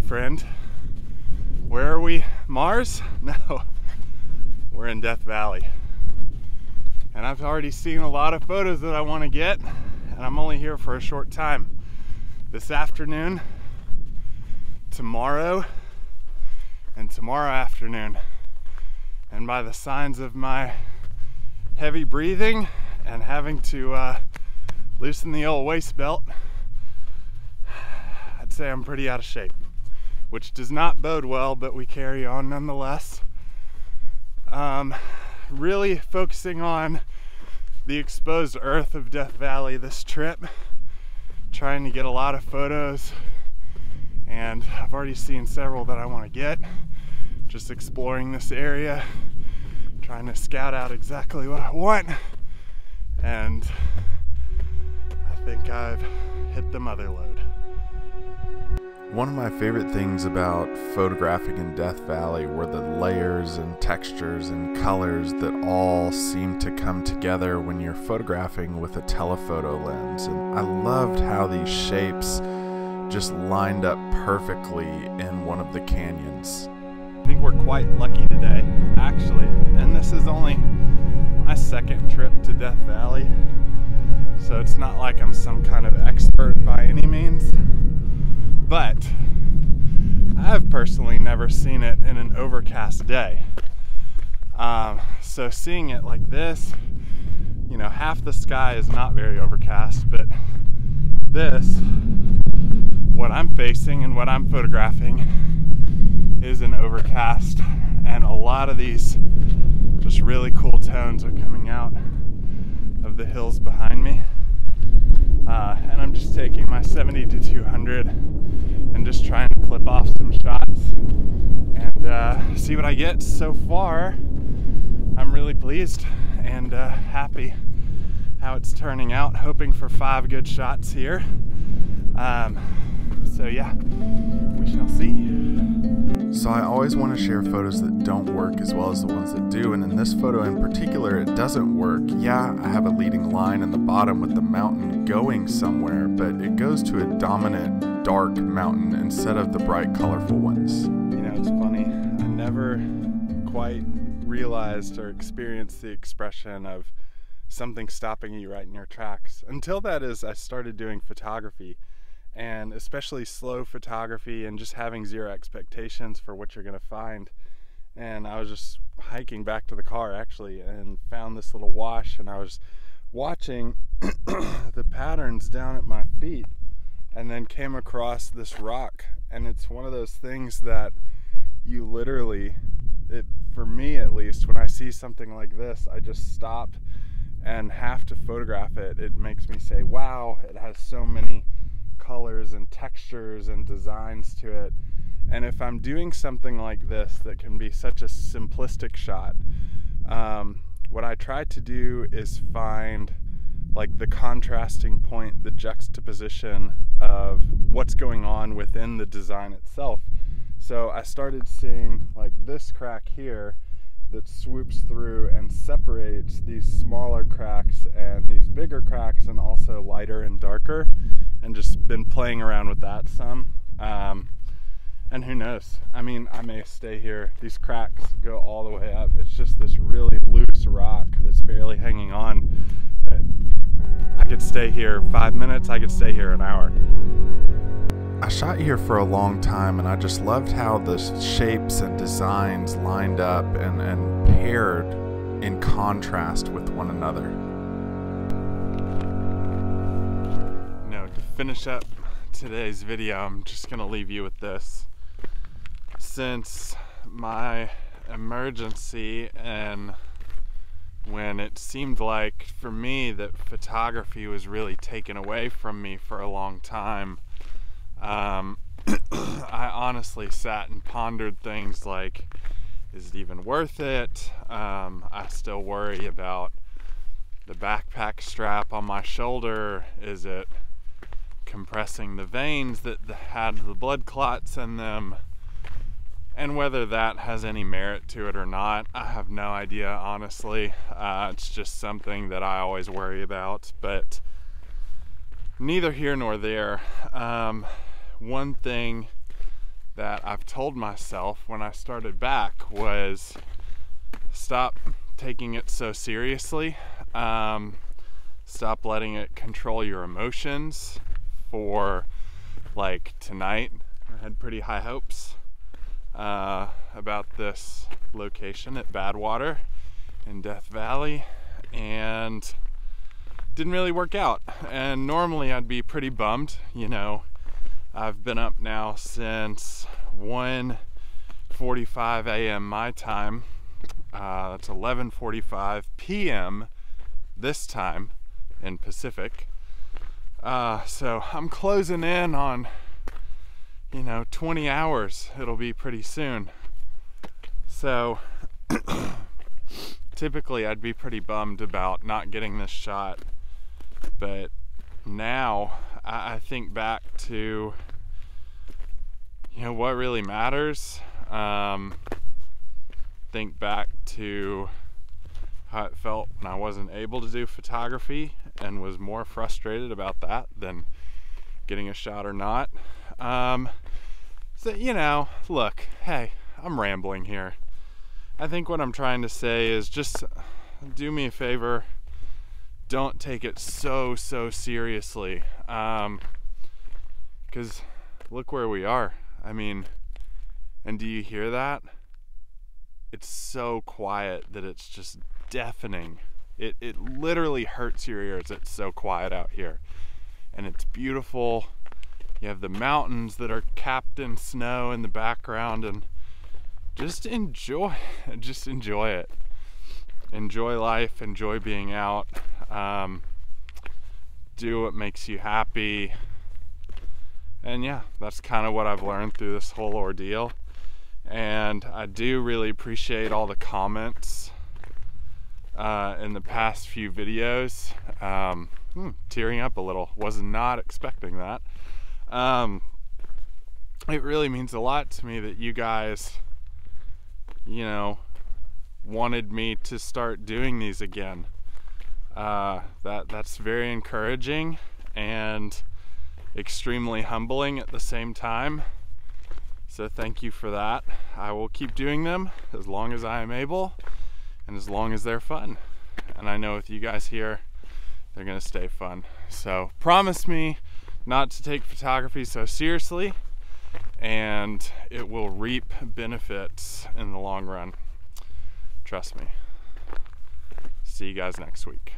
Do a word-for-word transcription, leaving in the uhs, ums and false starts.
Hello, friend. Where are we? Mars? No. We're in Death Valley. And I've already seen a lot of photos that I want to get, and I'm only here for a short time. This afternoon, tomorrow, and tomorrow afternoon. And by the signs of my heavy breathing and having to uh, loosen the old waist belt, I'd say I'm pretty out of shape, which does not bode well, but we carry on nonetheless. Um, really focusing on the exposed earth of Death Valley this trip, trying to get a lot of photos, and I've already seen several that I want to get. Just exploring this area, trying to scout out exactly what I want, and I think I've hit the mother lode. One of my favorite things about photographing in Death Valley were the layers and textures and colors that all seem to come together when you're photographing with a telephoto lens. And I loved how these shapes just lined up perfectly in one of the canyons. I think we're quite lucky today, actually. And this is only my second trip to Death Valley, so it's not like I'm some kind of expert by any means. But I've personally never seen it in an overcast day. Um, so seeing it like this, you know, half the sky is not very overcast, but this, what I'm facing and what I'm photographing is an overcast. And a lot of these just really cool tones are coming out of the hills behind me. Uh, and I'm just taking my seventy to two hundred and just trying to clip off some shots and uh, see what I get. So far, I'm really pleased and uh, happy how it's turning out. Hoping for five good shots here. Um, so yeah, we shall see. So I always want to share photos that don't work as well as the ones that do, and in this photo in particular, it doesn't work. Yeah, I have a leading line in the bottom with the mountain going somewhere, but it goes to a dominant dark mountain instead of the bright colorful ones. You know, it's funny, I never quite realized or experienced the expression of something stopping you right in your tracks. Until that is, I started doing photography, and especially slow photography and just having zero expectations for what you're gonna find. And I was just hiking back to the car actually and found this little wash, and I was watching the patterns down at my feet, and then came across this rock. And it's one of those things that you literally, it, for me at least, when I see something like this, I just stop and have to photograph it. It makes me say, wow, it has so many colors and textures and designs to it. And if I'm doing something like this that can be such a simplistic shot, um, what I try to do is find like the contrasting point, the juxtaposition of what's going on within the design itself. So I started seeing like this crack here that swoops through and separates these smaller cracks and these bigger cracks, and also lighter and darker, and just been playing around with that some. Um, And who knows? I mean, I may stay here. These cracks go all the way up. It's just this really loose rock that's barely hanging on. But I could stay here five minutes. I could stay here an hour. I shot here for a long time, and I just loved how the shapes and designs lined up and, and paired in contrast with one another. You know, to finish up today's video, I'm just going to leave you with this. Since my emergency, and when it seemed like for me that photography was really taken away from me for a long time, um, I honestly sat and pondered things like, is it even worth it? Um, I still worry about the backpack strap on my shoulder. Is it compressing the veins that had the blood clots in them? And whether that has any merit to it or not, I have no idea, honestly. Uh, it's just something that I always worry about, but neither here nor there. Um, one thing that I've told myself when I started back was stop taking it so seriously. Um, stop letting it control your emotions. For like tonight, I had pretty high hopes uh, about this location at Badwater in Death Valley, and didn't really work out. And normally I'd be pretty bummed, you know. I've been up now since one forty-five a m my time. Uh, that's eleven forty-five p m this time in Pacific. Uh, so I'm closing in on, you know, twenty hours. It'll be pretty soon. So typically I'd be pretty bummed about not getting this shot, but now I, I think back to, you know, what really matters. Um, think back to how it felt when I wasn't able to do photography and was more frustrated about that than getting a shot or not. Um, so, you know, look, hey, I'm rambling here. I think what I'm trying to say is just do me a favor. Don't take it so, so seriously. Um, 'cause look where we are. I mean, and do you hear that? It's so quiet that it's just deafening. It, it literally hurts your ears. It's so quiet out here. And it's beautiful. You have the mountains that are capped in snow in the background, and just enjoy, just enjoy it. Enjoy life, enjoy being out. Um, do what makes you happy. And yeah, that's kind of what I've learned through this whole ordeal. And I do really appreciate all the comments uh, in the past few videos. Um, hmm, tearing up a little, was not expecting that. Um, it really means a lot to me that you guys, you know, wanted me to start doing these again. Uh, that that's very encouraging and extremely humbling at the same time. So thank you for that. I will keep doing them as long as I am able and as long as they're fun. And I know with you guys here, they're gonna stay fun. So promise me not to take photography so seriously, and it will reap benefits in the long run. Trust me. See you guys next week.